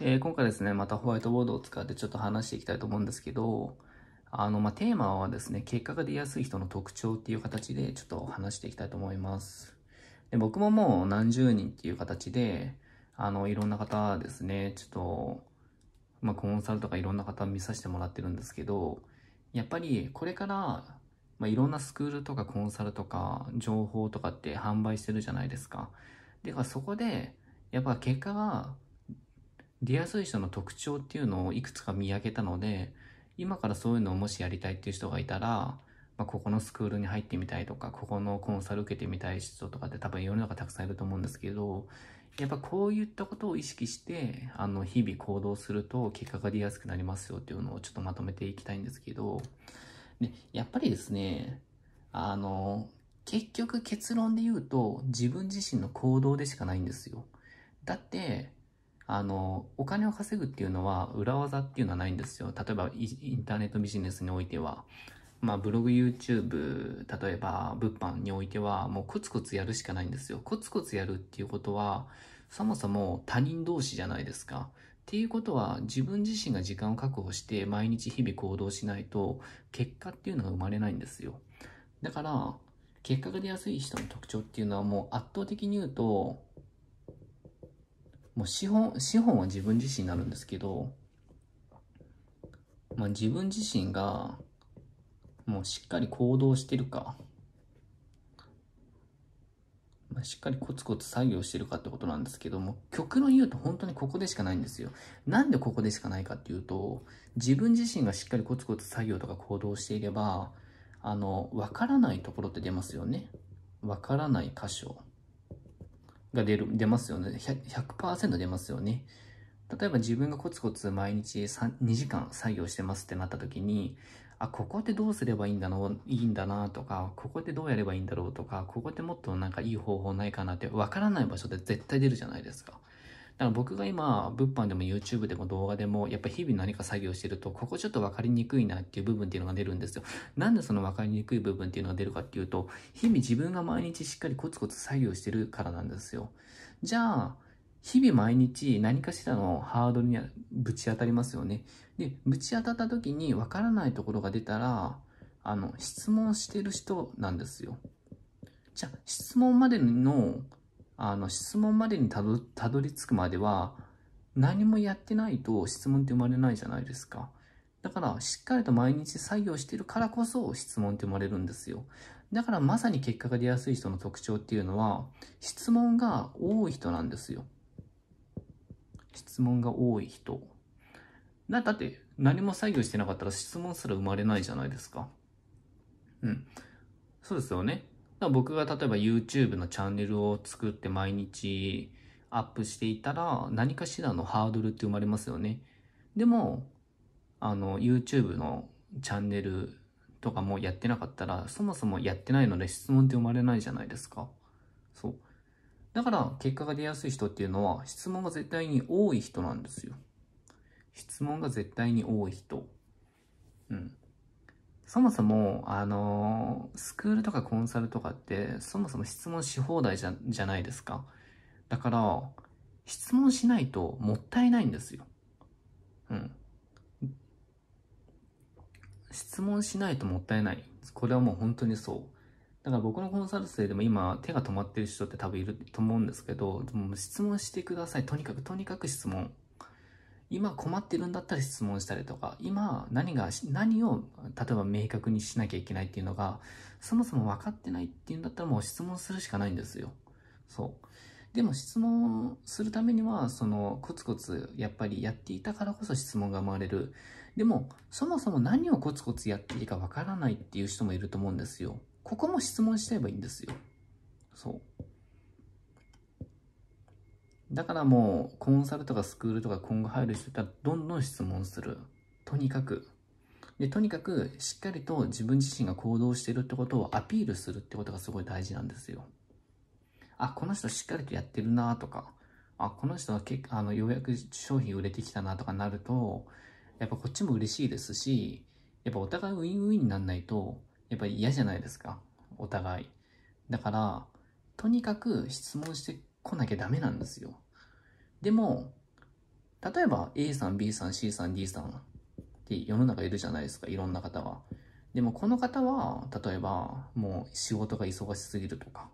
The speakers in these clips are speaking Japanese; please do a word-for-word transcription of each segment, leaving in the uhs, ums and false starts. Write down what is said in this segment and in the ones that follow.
で、今回ですね、またホワイトボードを使ってちょっと話していきたいと思うんですけど、あの、まあ、テーマはですね、結果が出やすい人の特徴っていう形でちょっと話していきたいと思います。で、僕ももう何十人っていう形で、あの、いろんな方ですね、ちょっと、まあ、コンサルとかいろんな方見させてもらってるんですけど、やっぱりこれから、まあ、いろんなスクールとかコンサルとか情報とかって販売してるじゃないですか。で、そこで、やっぱ結果が出やすい人の特徴っていうのをいくつか見上げたので、今からそういうのをもしやりたいっていう人がいたら、まあ、ここのスクールに入ってみたいとか、ここのコンサル受けてみたい人とかって多分世の中たくさんいると思うんですけど、やっぱこういったことを意識して、あの、日々行動すると結果が出やすくなりますよっていうのをちょっとまとめていきたいんですけど、で、やっぱりですね、あの、結局結論で言うと自分自身の行動でしかないんですよ。だって、あの、お金を稼ぐっていうのは裏技っていうのはないんですよ。例えばインターネットビジネスにおいては、まあブログ、YouTube、例えば物販においてはもうコツコツやるしかないんですよ。コツコツやるっていうことはそもそも他人同士じゃないですか。っていうことは自分自身が時間を確保して毎日日々行動しないと結果っていうのが生まれないんですよ。だから結果が出やすい人の特徴っていうのはもう圧倒的に言うと、もう資本、資本は自分自身になるんですけど、まあ、自分自身がもうしっかり行動してるか、まあ、しっかりコツコツ作業してるかってことなんですけども、極論言うと本当にここでしかないんですよ。なんでここでしかないかっていうと、自分自身がしっかりコツコツ作業とか行動していれば、あの、わからないところって出ますよね。わからない箇所が出る、出ますよね。ひゃくパーセント 出ますよね。例えば自分がコツコツ毎日にじかん作業してますってなった時に、あ、ここってどうすればいいんだの、いいんだなとか、ここってどうやればいいんだろうとか、ここってもっとなんかいい方法ないかなって、わからない場所で絶対出るじゃないですか。だから僕が今、物販でも YouTube でも動画でも、やっぱり日々何か作業してると、ここちょっと分かりにくいなっていう部分っていうのが出るんですよ。なんでその分かりにくい部分っていうのが出るかっていうと、日々自分が毎日しっかりコツコツ作業してるからなんですよ。じゃあ、日々毎日何かしらのハードルにぶち当たりますよね。で、ぶち当たった時に分からないところが出たら、あの、質問してる人なんですよ。じゃあ、質問までの、あの、質問までにたど、たどり着くまでは、何もやってないと質問って生まれないじゃないですか。だから、しっかりと毎日作業してるからこそ質問って生まれるんですよ。だから、まさに結果が出やすい人の特徴っていうのは、質問が多い人なんですよ。質問が多い人。だって、何も作業してなかったら質問すら生まれないじゃないですか。うん。そうですよね。僕が例えば YouTube のチャンネルを作って毎日アップしていたら何かしらのハードルって生まれますよね。でも、あの YouTube のチャンネルとかもやってなかったらそもそもやってないので質問って生まれないじゃないですか。そう。だから結果が出やすい人っていうのは質問が絶対に多い人なんですよ。質問が絶対に多い人。うん。そもそも、あのー、スクールとかコンサルとかって、そもそも質問し放題じゃ、じゃないですか。だから、質問しないともったいないんですよ。うん。質問しないともったいない。これはもう本当にそう。だから僕のコンサル生でも今、手が止まってる人って多分いると思うんですけど、もう質問してください。とにかく、とにかく質問。今困ってるんだったら質問したりとか、今何が、何を例えば明確にしなきゃいけないっていうのが、そもそも分かってないっていうんだったらもう質問するしかないんですよ。そう。でも質問するためには、そのコツコツやっぱりやっていたからこそ質問が生まれる。でも、そもそも何をコツコツやっていいか分からないっていう人もいると思うんですよ。ここも質問しちゃえばいいんですよ。そう。だからもうコンサルとかスクールとか今後入る人だったらどんどん質問する。とにかく。で、とにかくしっかりと自分自身が行動してるってことをアピールするってことがすごい大事なんですよ。あ、この人しっかりとやってるなとか、あ、この人は結構あのようやく商品売れてきたなとかなると、やっぱこっちも嬉しいですし、やっぱお互いウィンウィンになんないと、やっぱり嫌じゃないですか。お互い。だから、とにかく質問して、来なきゃダメなんですよ。でも、例えば A さん、B さん、C さん、D さんって世の中いるじゃないですか、いろんな方が。でもこの方は、例えばもう仕事が忙しすぎるとか、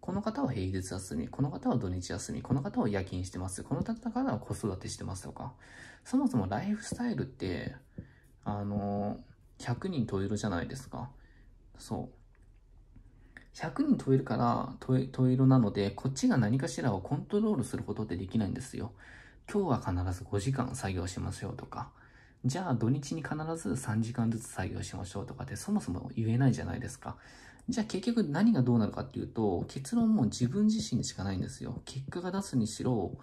この方は平日休み、この方は土日休み、この方は夜勤してます、この方は子育てしてますとか、そもそもライフスタイルって、あの、ひゃくにん十色じゃないですか。そう。ひゃくにん十色から十色なので、こっちが何かしらをコントロールすることってできないんですよ。今日は必ずごじかん作業しましょうとか、じゃあ土日に必ずさんじかんずつ作業しましょうとかってそもそも言えないじゃないですか。じゃあ結局何がどうなるかっていうと、結論も自分自身しかないんですよ。結果が出すにしろ、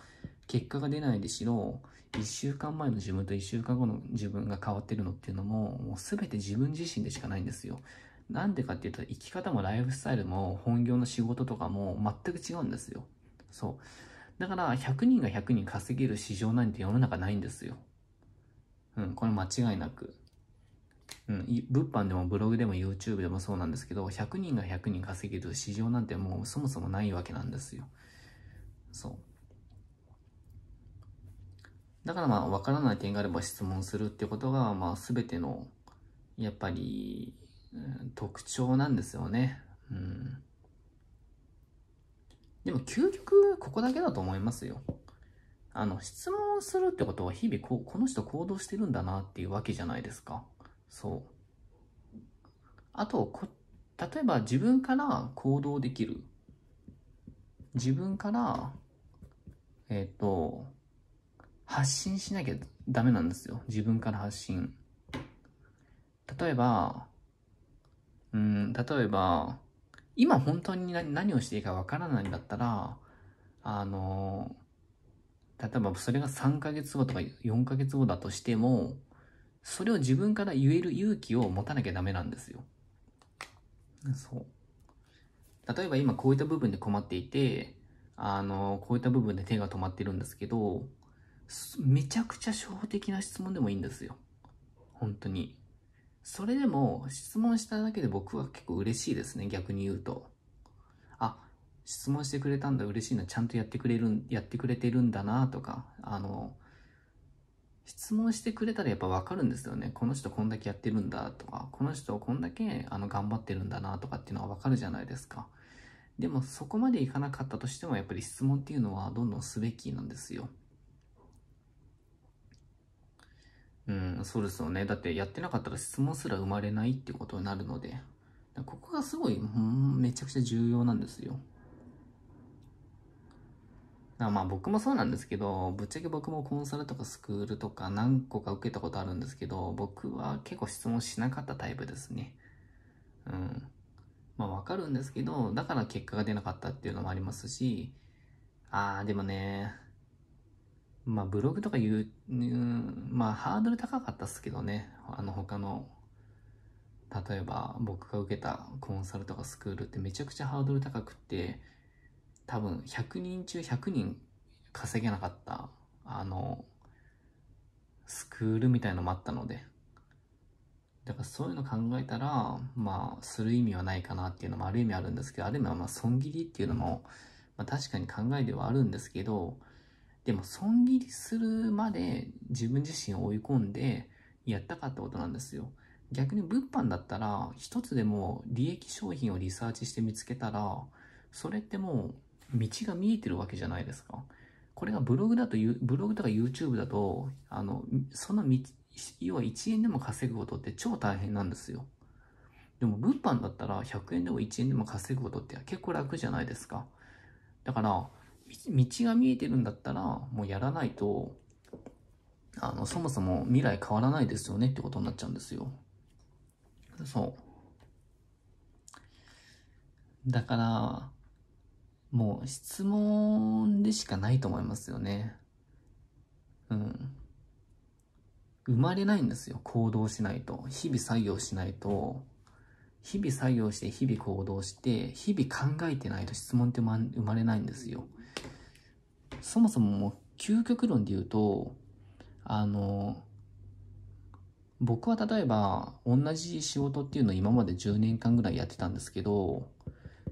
結果が出ないにしろ、いっしゅうかんまえの自分といっしゅうかんごの自分が変わってるのっていうのも、もう全て自分自身でしかないんですよ。なんでかっていうと、生き方もライフスタイルも本業の仕事とかも全く違うんですよ。そう。だからひゃくにんがひゃくにん稼げる市場なんて世の中ないんですよ。うん、これ間違いなく。うん、物販でもブログでも YouTube でもそうなんですけど、ひゃくにんがひゃくにん稼げる市場なんてもうそもそもないわけなんですよ。そう。だからまあ分からない点があれば質問するってことが、まあ全ての、やっぱり、うん、特徴なんですよね。うん。でも究極ここだけだと思いますよ。あの、質問するってことは日々こう、この人行動してるんだなっていうわけじゃないですか。そう。あとこ、例えば自分から行動できる。自分から、えっと、発信しなきゃダメなんですよ。自分から発信。例えば、うん、例えば、今本当に何をしていいかわからないんだったら、あの、例えばそれがさんかげつごとかよんかげつごだとしても、それを自分から言える勇気を持たなきゃダメなんですよ。そう。例えば今こういった部分で困っていて、あの、こういった部分で手が止まってるんですけど、めちゃくちゃ初歩的な質問でもいいんですよ。本当に。それでも質問しただけで僕は結構嬉しいですね、逆に言うと。あ、質問してくれたんだ、嬉しいな、ちゃんとやってくれる、やってくれてるんだなとか、あの、質問してくれたらやっぱ分かるんですよね。この人こんだけやってるんだとか、この人こんだけあの頑張ってるんだなとかっていうのは分かるじゃないですか。でもそこまでいかなかったとしても、やっぱり質問っていうのはどんどんすべきなんですよ。うん、そうですよね。だってやってなかったら質問すら生まれないってことになるので、ここがすごい、うん、めちゃくちゃ重要なんですよ。だからまあ僕もそうなんですけど、ぶっちゃけ僕もコンサルとかスクールとか何個か受けたことあるんですけど、僕は結構質問しなかったタイプですね。うん。まあわかるんですけど、だから結果が出なかったっていうのもありますし、あーでもね、まあブログとか言う、うん、まあハードル高かったっすけどね。あの他の、例えば僕が受けたコンサルとかスクールってめちゃくちゃハードル高くって、多分ひゃくにんちゅうひゃくにん稼げなかった、あの、スクールみたいのもあったので。だからそういうの考えたら、まあする意味はないかなっていうのもある意味あるんですけど、ある意味はまあ損切りっていうのも、まあ確かに考えではあるんですけど、でも損切りするまで自分自身を追い込んでやったかってことなんですよ。逆に物販だったら、一つでも利益商品をリサーチして見つけたら、それってもう道が見えてるわけじゃないですか。これがブログだと、ブログとか YouTube だと、あの、その道、要はいちえんでも稼ぐことって超大変なんですよ。でも物販だったらひゃくえんでもいちえんでも稼ぐことって結構楽じゃないですか。だから、道が見えてるんだったらもうやらないと、あのそもそも未来変わらないですよねってことになっちゃうんですよ。そう。だからもう質問でしかないと思いますよね。うん。生まれないんですよ、行動しないと。日々作業しないと、日々作業して日々行動して日々考えてないと質問って生まれないんですよ。そもそももう究極論で言うと、あの、僕は例えば同じ仕事っていうのを今までじゅうねんかんぐらいやってたんですけど、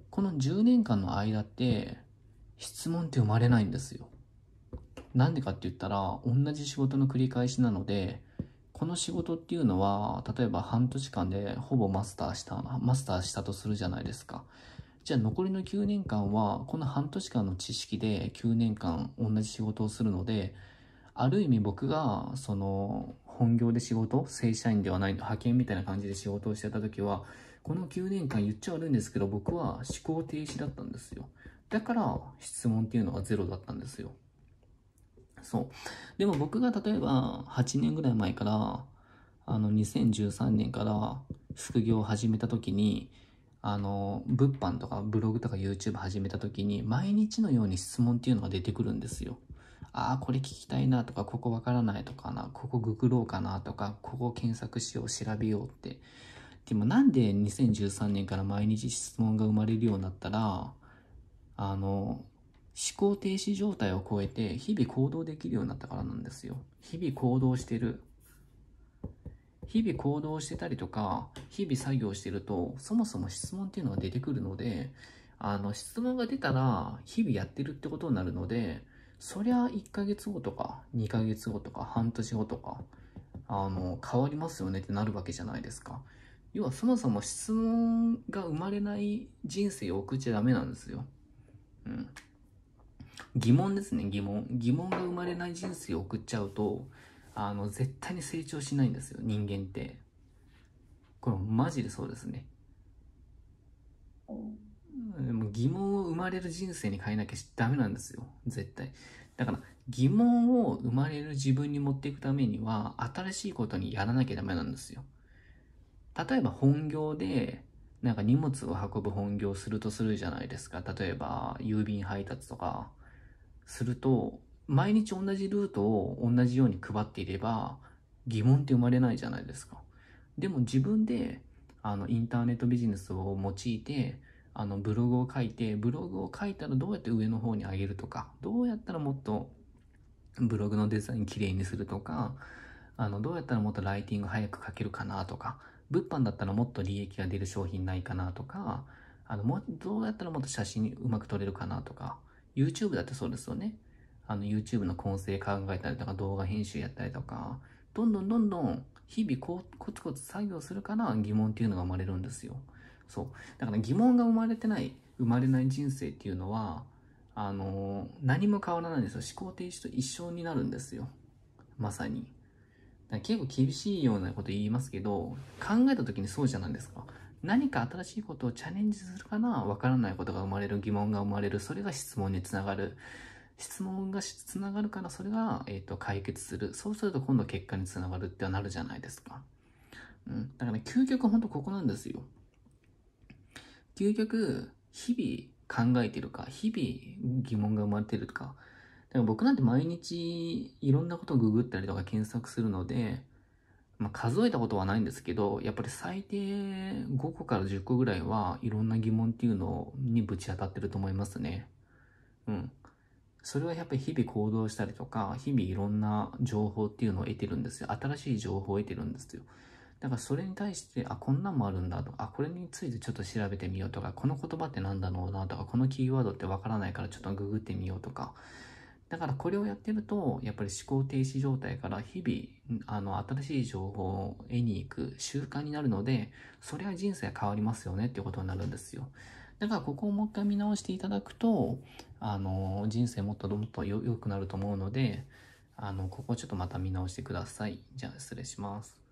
このじゅうねんかんの間って質問って生まれないんですよ。なんでかって言ったら、同じ仕事の繰り返しなので、この仕事っていうのは、例えば半年間でほぼマスターした、マスターしたとするじゃないですか。じゃあ残りのきゅうねんかんは、この半年間の知識できゅうねんかん同じ仕事をするので、ある意味僕が、その、本業で仕事、正社員ではない、派遣みたいな感じで仕事をしてた時は、このきゅうねんかん言っちゃ悪いんですけど、僕は思考停止だったんですよ。だから、質問っていうのはゼロだったんですよ。そう。でも僕が例えばはちねんぐらい前から、あのにせんじゅうさんねんから副業を始めた時に、あの、物販とかブログとか YouTube 始めた時に、毎日のように質問っていうのが出てくるんですよ。ああ、これ聞きたいなとか、ここわからないとかな、ここググろうかなとか、ここ検索しよう、調べようって。でもなんでにせんじゅうさんねんから毎日質問が生まれるようになったら、あの、思考停止状態を超えて日々行動できるようになったからなんですよ。日々行動してる。日々行動してたりとか、日々作業してると、そもそも質問っていうのが出てくるので、あの、質問が出たら日々やってるってことになるので、そりゃいっかげつごとか、にかげつごとか、半年後とか、あの、変わりますよねってなるわけじゃないですか。要はそもそも質問が生まれない人生を送っちゃダメなんですよ。うん。疑問ですね、疑問。疑問が生まれない人生を送っちゃうと、あの、絶対に成長しないんですよ、人間って。これ、マジでそうですね。でも疑問を生まれる人生に変えなきゃダメなんですよ、絶対。だから、疑問を生まれる自分に持っていくためには、新しいことにやらなきゃダメなんですよ。例えば、本業で、なんか荷物を運ぶ本業をするとするじゃないですか。例えば、郵便配達とか、すると、毎日同じルートを同じように配っていれば、疑問って生まれないじゃないですか。でも自分で、あの、インターネットビジネスを用いて、あの、ブログを書いて、ブログを書いたらどうやって上の方に上げるとか、どうやったらもっとブログのデザインきれいにするとか、あの、どうやったらもっとライティング早く書けるかなとか、物販だったらもっと利益が出る商品ないかなとか、あの、もうどうやったらもっと写真うまく撮れるかなとか、YouTube だってそうですよね。あの、YouTube の構成考えたりとか、動画編集やったりとか、どんどんどんどん、日々こうコツコツ作業するから疑問っていうのが生まれるんですよ。そう。だから疑問が生まれてない、生まれない人生っていうのは、あの、何も変わらないんですよ。思考停止と一緒になるんですよ。まさに。だから結構厳しいようなこと言いますけど、考えた時にそうじゃないですか。何か新しいことをチャレンジするかな、わからないことが生まれる、疑問が生まれる、それが質問につながる。質問がつながるから、それが、えーと、解決する。そうすると今度結果につながるってなるじゃないですか。うん。だから、ね、究極ほんとここなんですよ。究極、日々考えてるか、日々疑問が生まれてるか。だから僕なんて毎日いろんなことをググったりとか検索するので、まあ、数えたことはないんですけど、やっぱり最低ごこからじゅっこぐらいはいろんな疑問っていうのにぶち当たってると思いますね。うん。それはやっぱり日々行動したりとか、日々いろんな情報っていうのを得てるんですよ。新しい情報を得てるんですよ。だからそれに対して、あ、こんなんもあるんだとか、あ、これについてちょっと調べてみようとか、この言葉ってなんだろうなとか、このキーワードってわからないからちょっとググってみようとか。だからこれをやってると、やっぱり思考停止状態から日々、あの、新しい情報を得に行く習慣になるので、それは人生変わりますよねっていうことになるんですよ。だからここをもう一回見直していただくと、あの、人生もっともっと良くなると思うので、あの、ここをちょっとまた見直してください。じゃあ失礼します。